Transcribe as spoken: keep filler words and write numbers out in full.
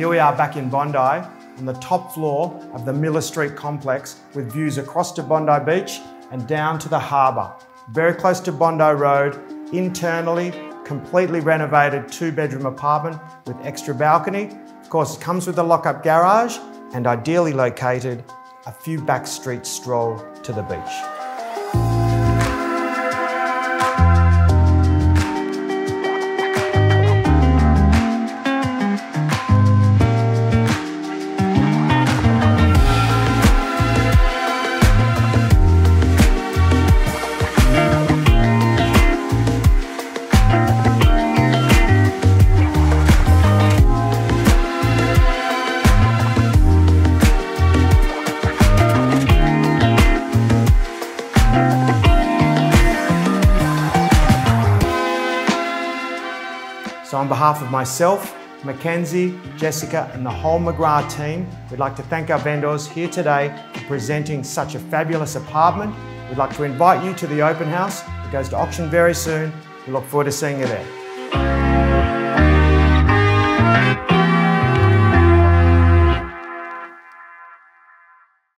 Here we are back in Bondi on the top floor of the Miller Street complex with views across to Bondi Beach and down to the harbour. Very close to Bondi Road, internally, completely renovated two bedroom apartment with extra balcony. Of course, it comes with a lock-up garage and ideally located a few back streets stroll to the beach. So on behalf of myself, Mackenzie, Jessica and the whole McGrath team, we'd like to thank our vendors here today for presenting such a fabulous apartment. We'd like to invite you to the open house. It goes to auction very soon. We look forward to seeing you there.